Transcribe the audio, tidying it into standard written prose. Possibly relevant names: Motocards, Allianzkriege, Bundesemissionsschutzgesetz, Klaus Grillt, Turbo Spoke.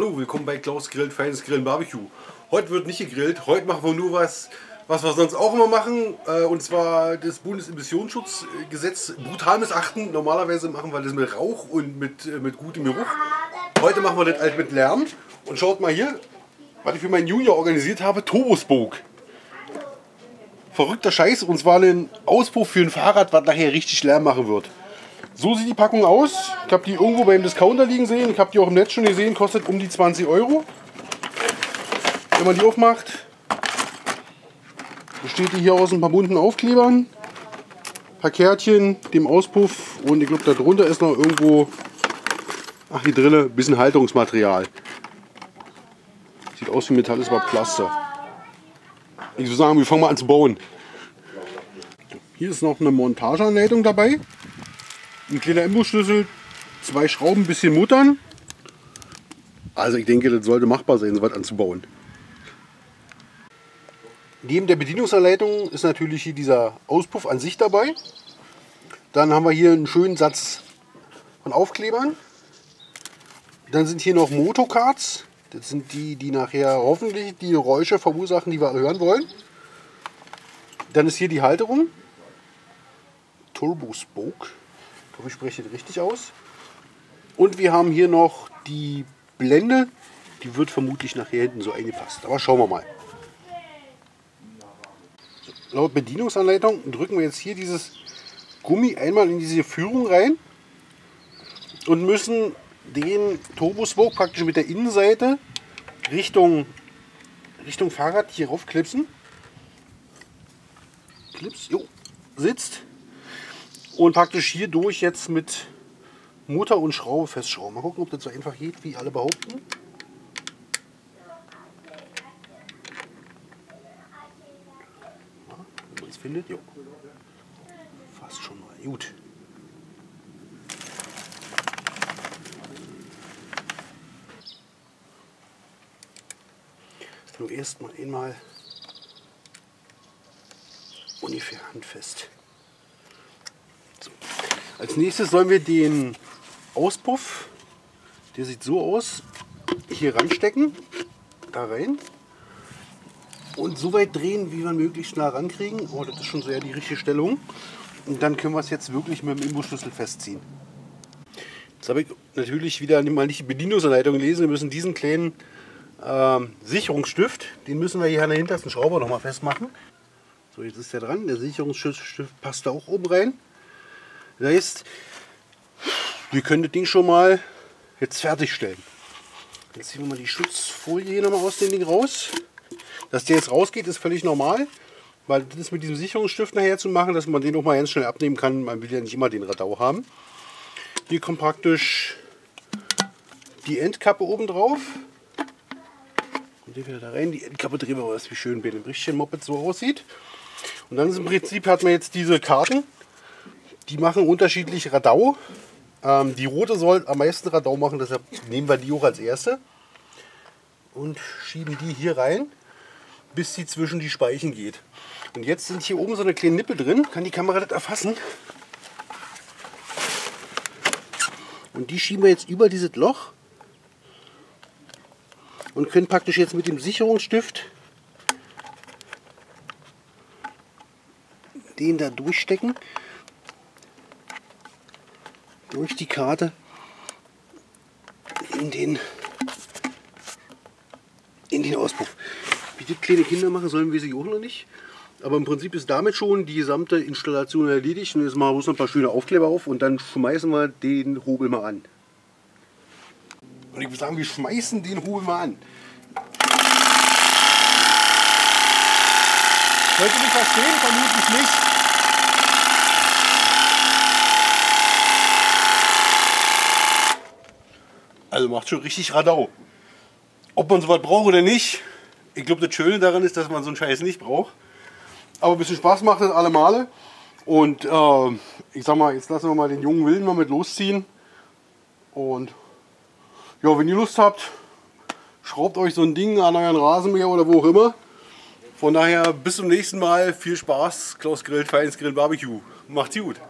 Hallo, willkommen bei Klaus Grillt, feines Grillen Barbecue. Heute wird nicht gegrillt, heute machen wir nur was wir sonst auch immer machen, und zwar das Bundesemissionsschutzgesetz brutal missachten. Normalerweise machen wir das mit Rauch und mit gutem Geruch. Heute machen wir das halt mit Lärm. Und schaut mal hier, was ich für meinen Junior organisiert habe, Turbo Spoke. Verrückter Scheiß, und zwar ein Auspuff für ein Fahrrad, was nachher richtig Lärm machen wird. So sieht die Packung aus. Ich habe die irgendwo beim Discounter liegen sehen. Ich habe die auch im Netz schon gesehen. Kostet um die 20 €. Wenn man die aufmacht, besteht die hier aus ein paar bunten Aufklebern, ein paar Kärtchen, dem Auspuff, und ich glaube, da drunter ist noch irgendwo, ach, hier drin ein bisschen Halterungsmaterial. Sieht aus wie Metall, ist aber Plaster. Ich würde sagen, wir fangen mal an zu bauen. Hier ist noch eine Montageanleitung dabei. Ein kleiner Imbusschlüssel, zwei Schrauben, ein bisschen muttern. Also ich denke, das sollte machbar sein, so was anzubauen. Neben der Bedienungsanleitung ist natürlich hier dieser Auspuff an sich dabei. Dann haben wir hier einen schönen Satz von Aufklebern. Dann sind hier noch Motocards. Das sind die, die nachher hoffentlich die Geräusche verursachen, die wir hören wollen. Dann ist hier die Halterung. Turbo Spoke. Ich hoffe, ich spreche das richtig aus. Und wir haben hier noch die Blende. Die wird vermutlich nachher hinten so eingepasst. Aber schauen wir mal. Laut Bedienungsanleitung drücken wir jetzt hier dieses Gummi einmal in diese Führung rein und müssen den Turbo Spoke praktisch mit der Innenseite Richtung Fahrrad hier raufklipsen. Klips, jo, sitzt. Und praktisch hierdurch jetzt mit Motor und Schraube festschrauben. Mal gucken, ob das so einfach geht, wie alle behaupten. Na, wenn man es findet, jo. Fast schon mal. Gut. Nur erstmal einmal ungefähr handfest. Als nächstes sollen wir den Auspuff, der sieht so aus, hier ranstecken, da rein und so weit drehen, wie wir möglichst nah rankriegen. Oh, das ist schon so ja die richtige Stellung. Und dann können wir es jetzt wirklich mit dem Imbusschlüssel festziehen. Jetzt habe ich natürlich wieder mal nicht die Bedienungsanleitung gelesen. Wir müssen diesen kleinen Sicherungsstift, den müssen wir hier an der hintersten Schraube nochmal festmachen. So, jetzt ist der dran. Der Sicherungsstift passt da auch oben rein. Das heißt, wir können das Ding schon mal jetzt fertigstellen. Jetzt ziehen wir mal die Schutzfolie hier nochmal aus dem Ding raus. Dass der jetzt rausgeht, ist völlig normal, weil das ist mit diesem Sicherungsstift nachher zu machen, dass man den auch mal ganz schnell abnehmen kann. Man will ja nicht immer den Radau haben. Hier kommt praktisch die Endkappe oben drauf. Und die wieder da rein. Die Endkappe drehen wir mal, wie schön bei dem richtigen Moped so aussieht. Und dann ist im Prinzip, hat man jetzt diese Karten. Die machen unterschiedlich Radau. Die rote soll am meisten Radau machen, deshalb nehmen wir die auch als erste. Und schieben die hier rein, bis sie zwischen die Speichen geht. Und jetzt sind hier oben so eine kleine Nippel drin. Kann die Kamera das erfassen? Und die schieben wir jetzt über dieses Loch. Und können praktisch jetzt mit dem Sicherungsstift den da durchstecken. Durch die Karte in den Auspuff. Wie das kleine Kinder machen, sollen wir sie auch noch nicht. Aber im Prinzip ist damit schon die gesamte Installation erledigt. Und jetzt machen wir bloß noch ein paar schöne Aufkleber auf und dann schmeißen wir den Hobel mal an. Und ich würde sagen, wir schmeißen den Hobel mal an. Wollt ihr mich verstehen? Vermutlich nicht. Also macht schon richtig Radau. Ob man sowas braucht oder nicht, ich glaube, das Schöne daran ist, dass man so einen Scheiß nicht braucht. Aber ein bisschen Spaß macht das alle Male. Und ich sag mal, jetzt lassen wir mal den jungen Willen mal mit losziehen. Und ja, wenn ihr Lust habt, schraubt euch so ein Ding an euren Rasenmäher oder wo auch immer. Von daher bis zum nächsten Mal. Viel Spaß. Klaus Grillt, feines Grillen Barbecue. Macht's gut.